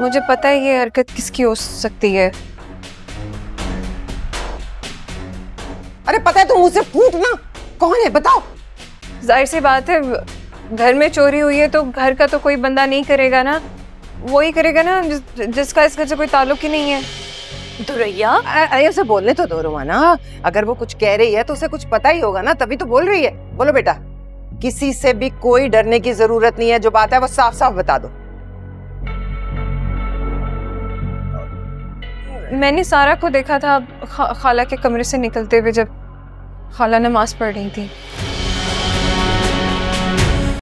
मुझे पता है ये हरकत किसकी हो सकती है। अरे पता है तुम मुझसे पूछना कौन है बताओ। जाहिर सी बात है घर में चोरी हुई है तो घर का तो कोई बंदा नहीं करेगा ना, वो ही करेगा ना जिसका इस घर से कोई ताल्लुक ही नहीं है। दुरैया अरे उसे बोलने तो दो रोमाना, अगर वो कुछ कह रही है तो उसे कुछ पता ही होगा ना, तभी तो बोल रही है। बोलो बेटा, किसी से भी कोई डरने की जरूरत नहीं है, जो बात है वो साफ साफ बता दो। मैंने सारा को देखा था खाला के कमरे से निकलते हुए जब खाला नमाज पढ़ रही थी।